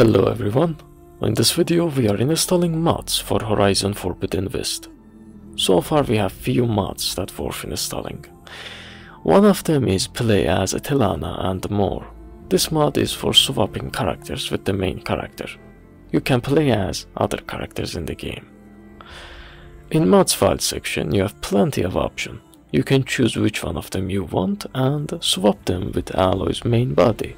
Hello everyone, in this video we are installing mods for Horizon Forbidden West. So far we have few mods that worth installing. One of them is Play as a Talanah and more. This mod is for swapping characters with the main character. You can play as other characters in the game. In mods file section you have plenty of options. You can choose which one of them you want and swap them with Aloy's main body.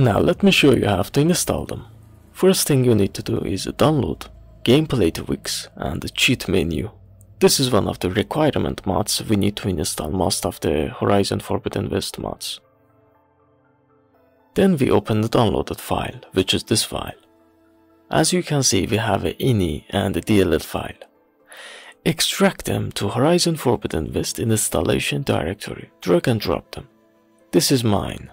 Now let me show you how to install them. First thing you need to do is download Gameplay Tweaks and the cheat menu. This is one of the requirement mods we need to install most of the Horizon Forbidden West mods. Then we open the downloaded file, which is this file. As you can see we have a .ini and a .dll file. Extract them to Horizon Forbidden West installation directory, drag and drop them. This is mine.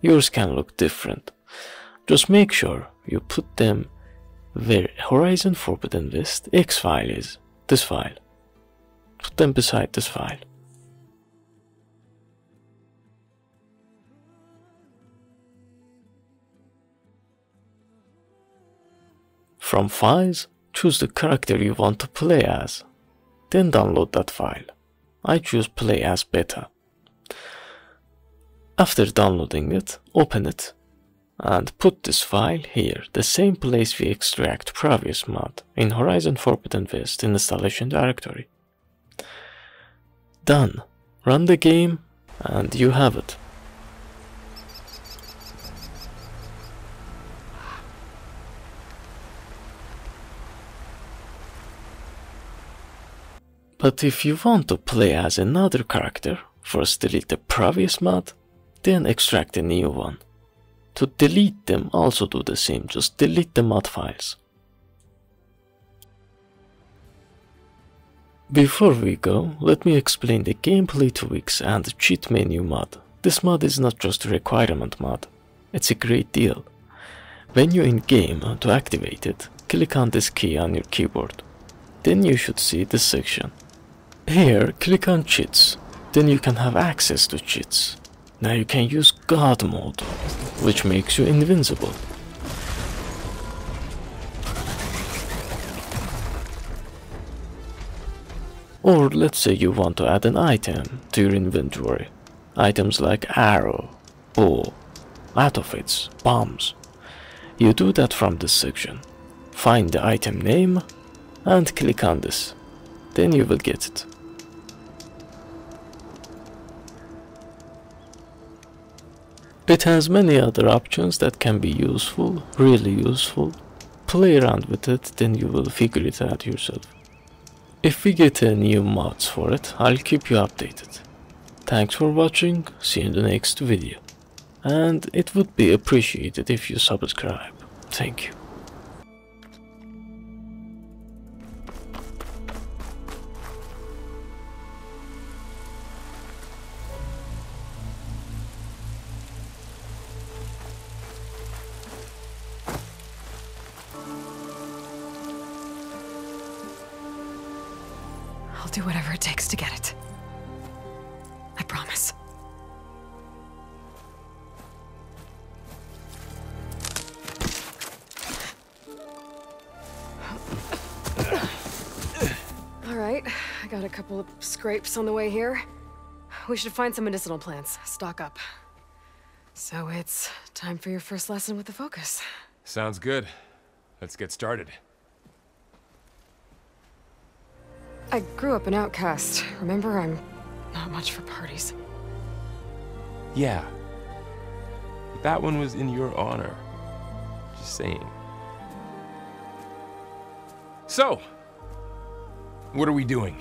Yours can look different. Just make sure you put them where Horizon Forbidden West X file is, this file. Put them beside this file. From files, choose the character you want to play as. Then download that file. I choose Play as Beta. After downloading it, open it and put this file here, the same place we extract previous mod in Horizon Forbidden West installation directory. Done. Run the game and you have it. But if you want to play as another character, first delete the previous mod, then extract a new one. To delete them, also do the same, just delete the mod files. Before we go, let me explain the Gameplay Tweaks and the cheat menu mod. This mod is not just a requirement mod, it's a great deal. When you're in game, to activate it, click on this key on your keyboard. Then you should see this section. Here, click on cheats, then you can have access to cheats. Now you can use God mode, which makes you invincible. Or let's say you want to add an item to your inventory. Items like arrow, bow, artifacts, bombs. You do that from this section. Find the item name and click on this. Then you will get it. It has many other options that can be useful, really useful. Play around with it, then you will figure it out yourself. If we get new mods for it, I'll keep you updated. Thanks for watching, see you in the next video. And it would be appreciated if you subscribe. Thank you. I'll do whatever it takes to get it. I promise. All right, I got a couple of scrapes on the way here. We should find some medicinal plants. Stock up. So it's time for your first lesson with the focus. Sounds good. Let's get started. I grew up an outcast. Remember, I'm not much for parties. Yeah. But that one was in your honor. Just saying. So, what are we doing?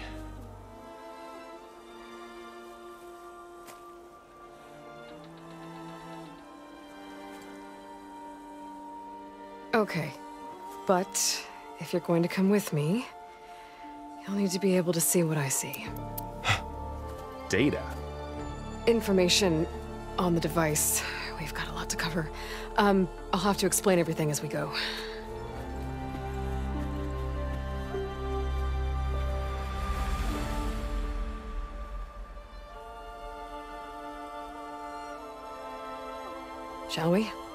Okay, but if you're going to come with me, you'll need to be able to see what I see. Data? Information on the device. We've got a lot to cover. I'll have to explain everything as we go. Shall we?